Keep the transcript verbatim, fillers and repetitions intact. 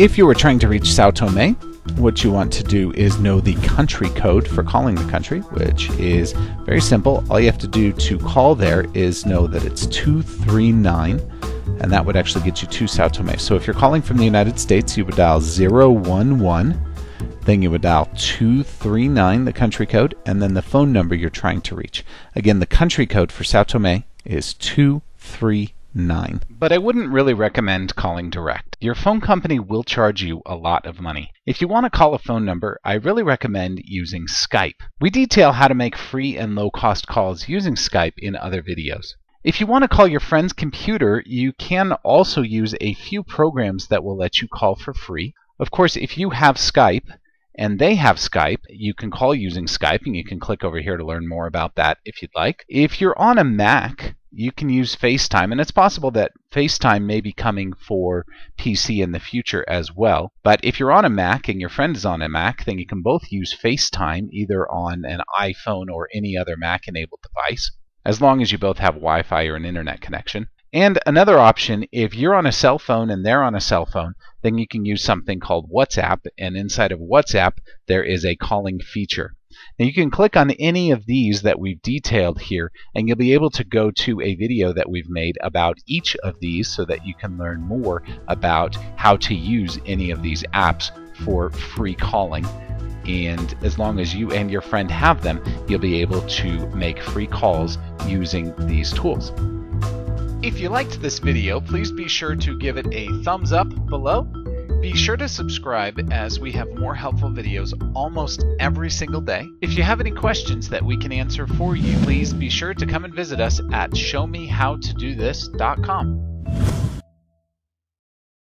If you are trying to reach Sao Tome, what you want to do is know the country code for calling the country, which is very simple. All you have to do to call there is know that it's two three nine, and that would actually get you to Sao Tome. So if you're calling from the United States, you would dial zero one one, then you would dial two three nine, the country code, and then the phone number you're trying to reach. Again, the country code for Sao Tome is two three nine. But I wouldn't really recommend calling direct. Your phone company will charge you a lot of money. If you want to call a phone number, I really recommend using Skype. We detail how to make free and low-cost calls using Skype in other videos. If you want to call your friend's computer, you can also use a few programs that will let you call for free. Of course, if you have Skype and they have Skype, you can call using Skype, and you can click over here to learn more about that if you'd like. If you're on a Mac, you can use FaceTime, and it's possible that FaceTime may be coming for P C in the future as well. But if you're on a Mac and your friend is on a Mac, then you can both use FaceTime either on an iPhone or any other Mac-enabled device, as long as you both have Wi-Fi or an internet connection. And another option, if you're on a cell phone and they're on a cell phone, then you can use something called WhatsApp, and inside of WhatsApp there is a calling feature. Now you can click on any of these that we've detailed here, and you'll be able to go to a video that we've made about each of these so that you can learn more about how to use any of these apps for free calling. And as long as you and your friend have them, you'll be able to make free calls using these tools. If you liked this video, please be sure to give it a thumbs up below. Be sure to subscribe, as we have more helpful videos almost every single day. If you have any questions that we can answer for you, please be sure to come and visit us at show me how to do this dot com.